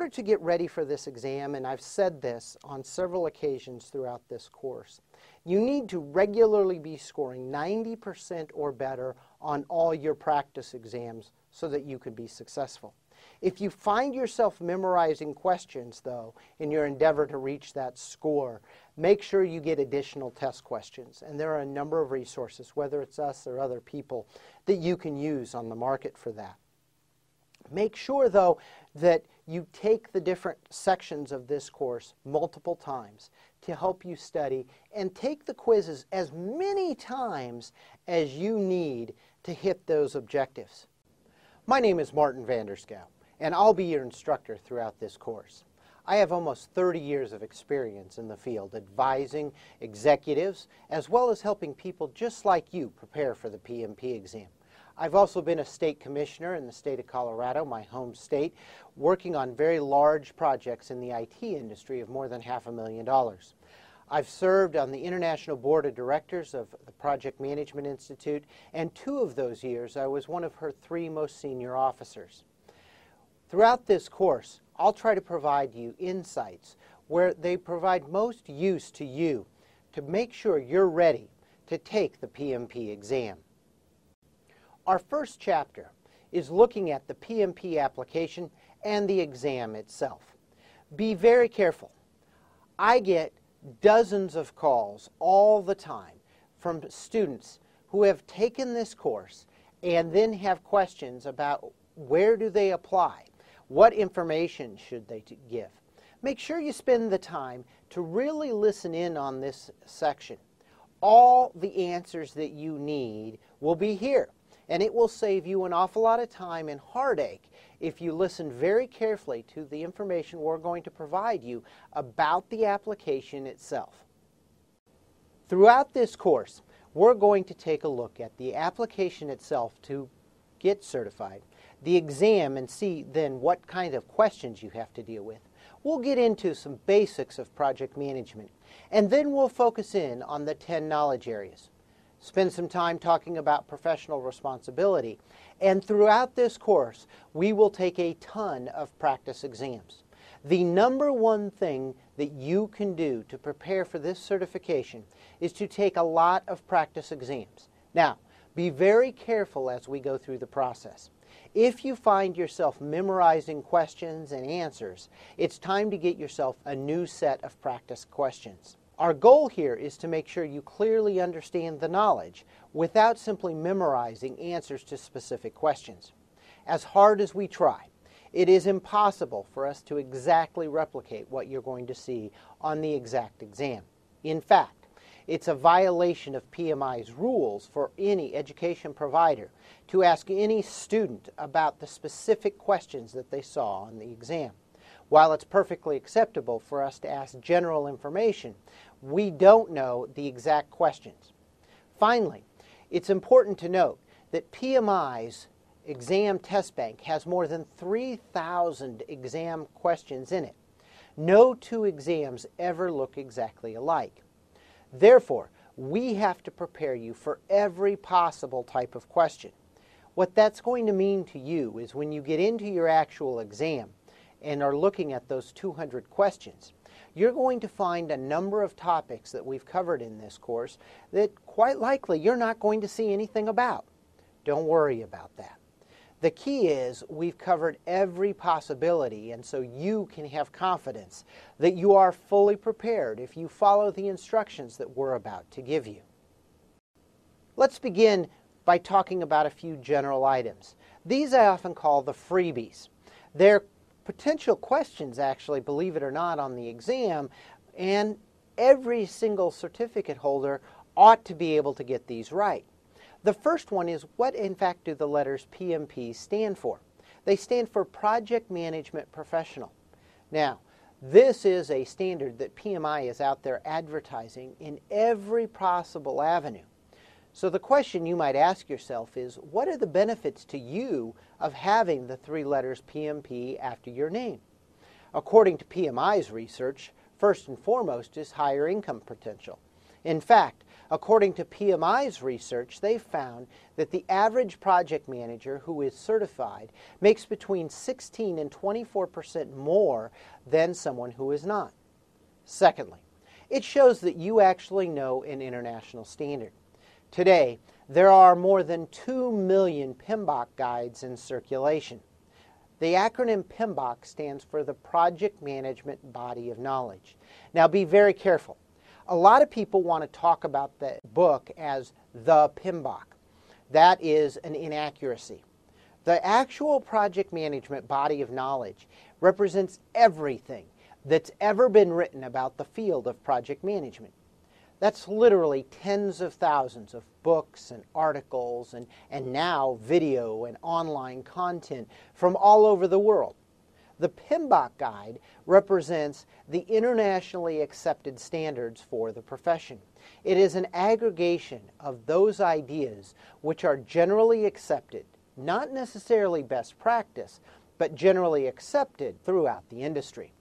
order to get ready for this exam, and I've said this on several occasions throughout this course, you need to regularly be scoring 90% or better on all your practice exams so that you can be successful. If you find yourself memorizing questions, though, in your endeavor to reach that score, make sure you get additional test questions. And there are a number of resources, whether it's us or other people, that you can use on the market for that. Make sure, though, that you take the different sections of this course multiple times to help you study, and take the quizzes as many times as you need to hit those objectives. My name is Martin Vanderskow, and I'll be your instructor throughout this course. I have almost 30 years of experience in the field advising executives as well as helping people just like you prepare for the PMP exam. I've also been a state commissioner in the state of Colorado, my home state, working on very large projects in the IT industry of more than $500,000. I've served on the International Board of Directors of the Project Management Institute, and 2 of those years I was one of her 3 most senior officers. Throughout this course, I'll try to provide you insights where they provide most use to you to make sure you're ready to take the PMP exam. Our first chapter is looking at the PMP application and the exam itself. Be very careful. I get dozens of calls all the time from students who have taken this course and then have questions about where do they apply, what information should they give. Make sure you spend the time to really listen in on this section. All the answers that you need will be here, and it will save you an awful lot of time and heartache if you listen very carefully to the information we're going to provide you about the application itself. Throughout this course, we're going to take a look at the application itself to get certified, the exam, and see then what kind of questions you have to deal with. We'll get into some basics of project management, and then we'll focus in on the 10 knowledge areas. Spend some time talking about professional responsibility. And throughout this course, we will take a ton of practice exams. The number one thing that you can do to prepare for this certification is to take a lot of practice exams. Now, be very careful as we go through the process. If you find yourself memorizing questions and answers, it's time to get yourself a new set of practice questions. Our goal here is to make sure you clearly understand the knowledge without simply memorizing answers to specific questions. As hard as we try, it is impossible for us to exactly replicate what you're going to see on the exact exam. In fact, it's a violation of PMI's rules for any education provider to ask any student about the specific questions that they saw on the exam. While it's perfectly acceptable for us to ask general information, we don't know the exact questions. Finally, it's important to note that PMI's exam test bank has more than 3,000 exam questions in it. No two exams ever look exactly alike. Therefore, we have to prepare you for every possible type of question. What that's going to mean to you is when you get into your actual exam and are looking at those 200 questions, you're going to find a number of topics that we've covered in this course that quite likely you're not going to see anything about. Don't worry about that. The key is we've covered every possibility, and so you can have confidence that you are fully prepared if you follow the instructions that we're about to give you. Let's begin by talking about a few general items. These I often call the freebies. They're potential questions, actually, believe it or not, on the exam, and every single certificate holder ought to be able to get these right. The first one is, what in fact do the letters PMP stand for? They stand for Project Management Professional. Now, this is a standard that PMI is out there advertising in every possible avenue. So the question you might ask yourself is, what are the benefits to you of having the 3 letters PMP after your name? According to PMI's research, first and foremost is higher income potential. In fact, according to PMI's research, they found that the average project manager who is certified makes between 16 and 24% more than someone who is not. Secondly, it shows that you actually know an international standard. Today, there are more than 2 million PMBOK guides in circulation. The acronym PMBOK stands for the Project Management Body of Knowledge. Now be very careful. A lot of people want to talk about the book as the PMBOK. That is an inaccuracy. The actual Project Management Body of Knowledge represents everything that's ever been written about the field of project management. That's literally tens of thousands of books and articles and now video and online content from all over the world. The PMBOK guide represents the internationally accepted standards for the profession. It is an aggregation of those ideas which are generally accepted, not necessarily best practice, but generally accepted throughout the industry.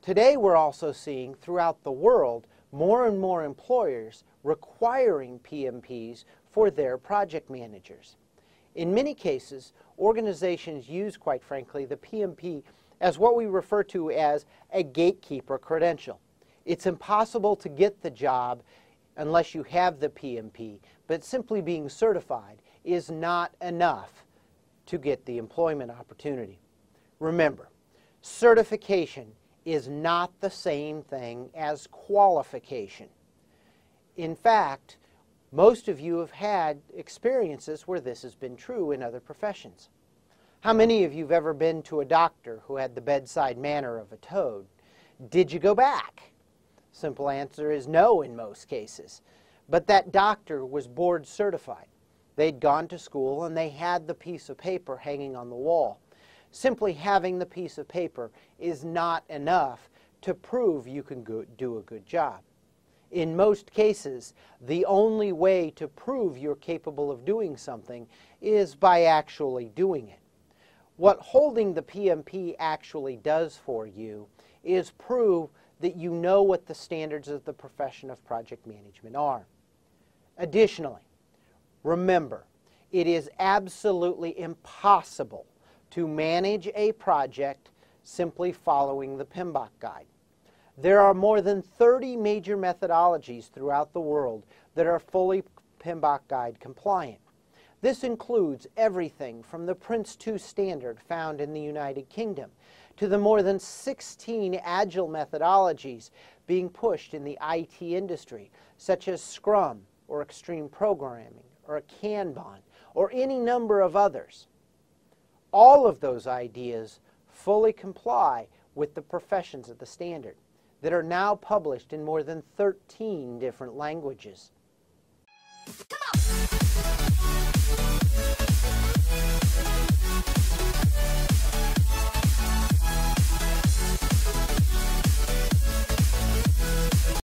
Today we're also seeing throughout the world more and more employers requiring PMPs for their project managers. In many cases, organizations use, quite frankly, the PMP as what we refer to as a gatekeeper credential. It's impossible to get the job unless you have the PMP, but simply being certified is not enough to get the employment opportunity. Remember, certification is not the same thing as qualification. In fact, most of you have had experiences where this has been true in other professions. How many of you have ever been to a doctor who had the bedside manner of a toad? Did you go back? Simple answer is no in most cases. But that doctor was board certified. They'd gone to school and they had the piece of paper hanging on the wall. Simply having the piece of paper is not enough to prove you can do a good job. In most cases, the only way to prove you're capable of doing something is by actually doing it. What holding the PMP actually does for you is prove that you know what the standards of the profession of project management are. Additionally, remember, it is absolutely impossible to manage a project simply following the PMBOK guide. There are more than 30 major methodologies throughout the world that are fully PMBOK guide compliant. This includes everything from the PRINCE 2 standard found in the United Kingdom to the more than 16 agile methodologies being pushed in the IT industry, such as Scrum or Extreme Programming or Kanban or any number of others. All of those ideas fully comply with the professions of the standard that are now published in more than 13 different languages. Come on.